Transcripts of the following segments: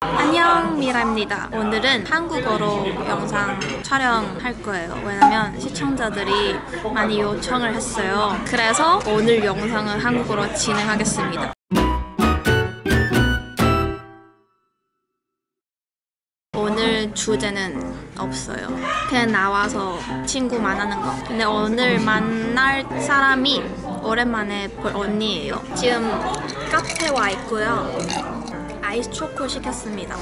안녕 미라입니다. 오늘은 한국어로 영상 촬영할 거예요. 왜냐면 시청자들이 많이 요청을 했어요. 그래서 오늘 영상은 한국어로 진행하겠습니다. 오늘 주제는 없어요. 그냥 나와서 친구 만나는 거. 근데 오늘 만날 사람이 오랜만에 볼 언니예요. 지금 카페 와 있고요. 아이스 초코 시켰습니다.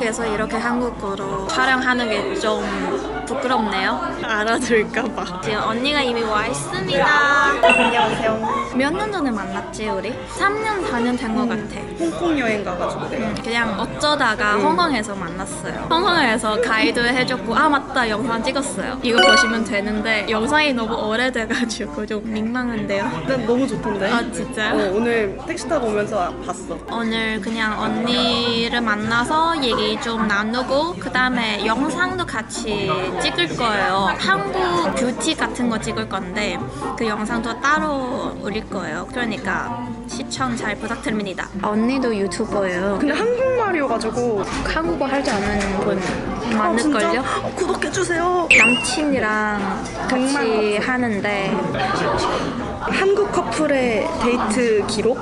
한국에서 이렇게 한국어로 촬영하는 게 좀 부끄럽네요. 알아들까봐. 지금 언니가 이미 와 있습니다. 안녕하세요. 몇 년 전에 만났지 우리? 3년 4년 된 것 같아. 홍콩 여행 가가지고 그냥 어쩌다가 홍콩에서 만났어요. 홍콩에서 가이드 해줬고 아 맞다 영상 찍었어요. 이거 보시면 되는데 영상이 너무 오래돼가지고 좀 민망한데요. 근데 너무 좋던데? 아 진짜요? 오늘 택시 타고 오면서 봤어. 오늘 그냥 언니를 만나서 얘기 좀 나누고 그 다음에 영상도 같이 찍을 거예요. 한국 뷰티 같은 거 찍을 건데 그 영상도 따로 올릴 거예요. 그러니까 시청 잘 부탁드립니다. 언니도 유튜버예요. 근데 한국말이어가지고 한국어 할 줄 아는 분 많을걸요? 구독해주세요. 남친이랑 같이 하는데 한국 커플의 데이트 기록?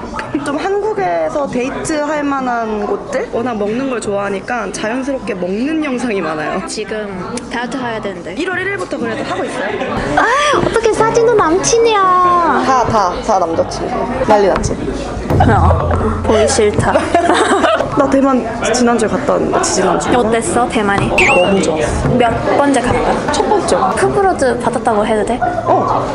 좀 한국에서 데이트할 만한 곳들? 워낙 먹는 걸 좋아하니까 자연스럽게 먹는 영상이 많아요. 지금 다이어트 해야 되는데 1월 1일부터 그래도 하고 있어요? 아 어떻게 사진도 남친이야. 다 남자친구 난리 났지? 보기 싫다. 나 대만 지난주에 갔다 왔는데 지난주에. 어땠어? 대만이? 너무 좋았어. 몇 번째 갔다? 첫 번째. 푸브로즈 받았다고 해도 돼? 어!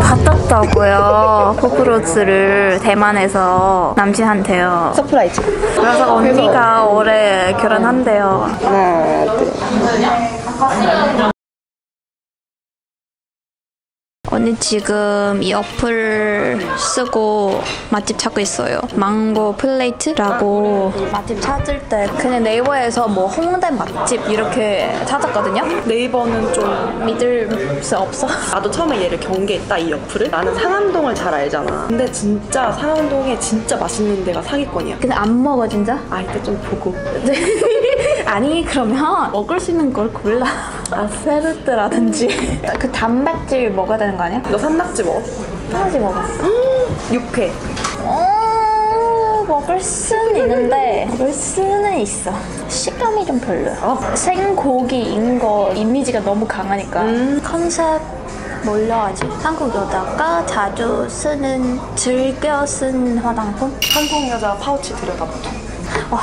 받았다고요. 푸브로즈를 대만에서 남친한테요. 서프라이즈. 그래서 언니가 올해 결혼한대요. 하나 둘. 언니 지금 이 어플 쓰고 맛집 찾고 있어요. 망고 플레이트라고 맛집 찾을 때 그냥 네이버에서 뭐 홍대 맛집 이렇게 찾았거든요. 네이버는 좀 믿을 수 없어. 나도 처음에 얘를 경계했다 이 어플을. 나는 상암동을 잘 알잖아. 근데 진짜 상암동에 진짜 맛있는 데가 상위권이야. 근데 안 먹어 진짜? 아 이따 좀 보고. 아니 그러면 먹을 수 있는 걸 골라. 아 세르트라든지 그 단백질 먹어야 되는 거 아니야? 너 산낙지 먹어? 산낙지 먹었어. 육회 먹을 수는 있는데 먹을 수는 있어. 식감이 좀 별로야. 생고기인 거 이미지가 너무 강하니까 컨셉 몰라야지. 한국 여자가 자주 쓰는 즐겨 쓰는 화장품? 한국 여자 파우치 들여다보자. 와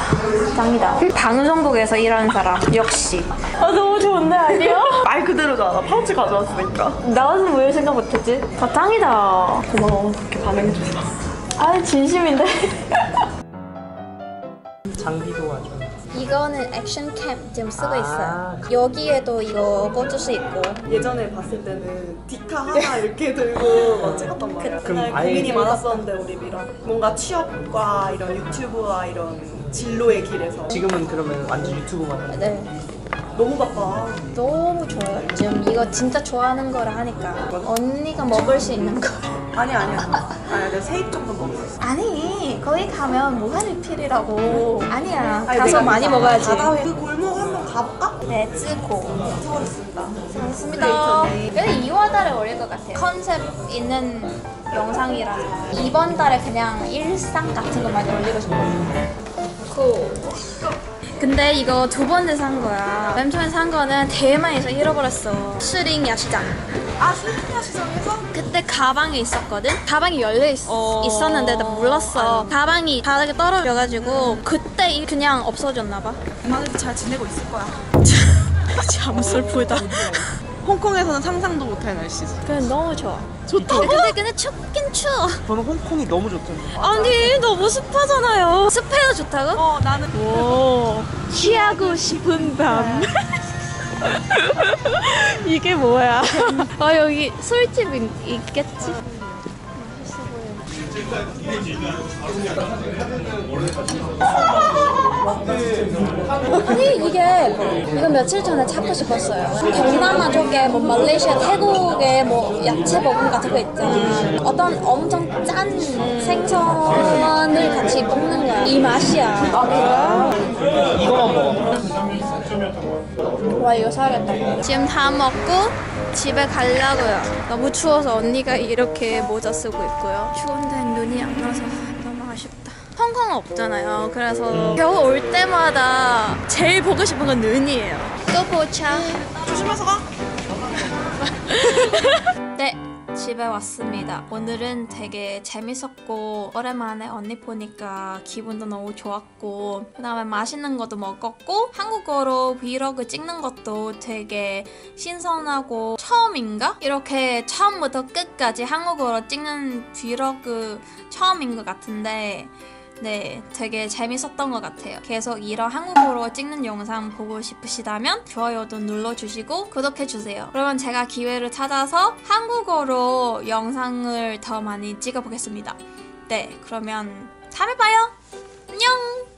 짱이다. 방송국에서 일하는 사람 역시. 아 너무 좋은데 아니야? 말 그대로잖아. 파우치 가져왔으니까. 나는 왜 생각 못했지? 아 짱이다. 고마워 그렇게 반응해줘서. 아 진심인데. 장비도 와줘. 이거는 액션캠 지금 쓰고 있어요. 여기에도 이거 꽂을 수 있고. 예전에 봤을 때는 디카 하나 이렇게 들고 찍었단 말이야. 그날 고민이 많았었는데 우리 미라 뭔가 취업과 이런 유튜브와 이런 진로의 길에서. 지금은 그러면 완전 유튜브만 하는 거야? 네. 너무 바빠. 너무 좋아요. 지금 이거 진짜 좋아하는 거라 하니까. 언니가 먹을 수 있는 거. 아니야. 내가 세입 정도 먹었어. 아니 거기 가면 무한리필이라고. 아니야. 가서 많이 먹어야지. 그 골목 한번 가볼까? 네 찍고. 수고하셨습니다. 수고하셨습니다. 근데 2월 달에 올릴 것 같아요. 컨셉 있는 영상이라서 이번 달에 그냥 일상 같은 거 많이 올리고 싶어요. 고. 근데 이거 두 번째 산 거야. 맨 처음에 산 거는 대만에서 잃어버렸어. 스링 야시장. 아 스링 야시장에서? 그때 가방이 있었거든? 가방이 열려 있었는데 나 몰랐어. 아니. 가방이 바닥에 떨어져가지고 그때 그냥 없어졌나봐. 대만에서 잘 지내고 있을 거야. 참 슬프다. 홍콩에서는 상상도 못할 날씨지. 그래 너무 좋아. 좋다. 근데 춥긴 추워. 저는 홍콩이 너무 좋던데. 아니 너무 습하잖아요. 습해야 좋다고? 어 나는. 오 취하고 싶은 밤. 이게 뭐야? 아 여기 술집 있겠지? 맛있어 보여. 아니 이거 며칠 전에 찾고 싶었어요. 동남아 쪽에 뭐 말레이시아, 태국의 뭐 야채 볶음 같은 거 있잖아. 어떤 엄청 짠 생선을 같이 볶는 거야. 이 맛이야. 아 그래요? 이거만 먹어. 와 이거 사야겠다. 지금 다 먹고 집에 가려고요. 너무 추워서 언니가 이렇게 모자 쓰고 있고요. 추운데 눈이 안 와서 너무 아쉽다. 홍콩 없잖아요. 그래서 겨우 올 때마다 제일 보고 싶은 건 눈이에요. 또 보자. 조심해서 가. 네, 집에 왔습니다. 오늘은 되게 재밌었고 오랜만에 언니 보니까 기분도 너무 좋았고 그 다음에 맛있는 것도 먹었고 한국어로 브이로그 찍는 것도 되게 신선하고 처음인가? 이렇게 처음부터 끝까지 한국어로 찍는 브이로그 처음인 것 같은데 네, 되게 재밌었던 것 같아요. 계속 이런 한국어로 찍는 영상 보고 싶으시다면 좋아요도 눌러주시고 구독해주세요. 그러면 제가 기회를 찾아서 한국어로 영상을 더 많이 찍어보겠습니다. 네, 그러면 다음에 봐요. 안녕!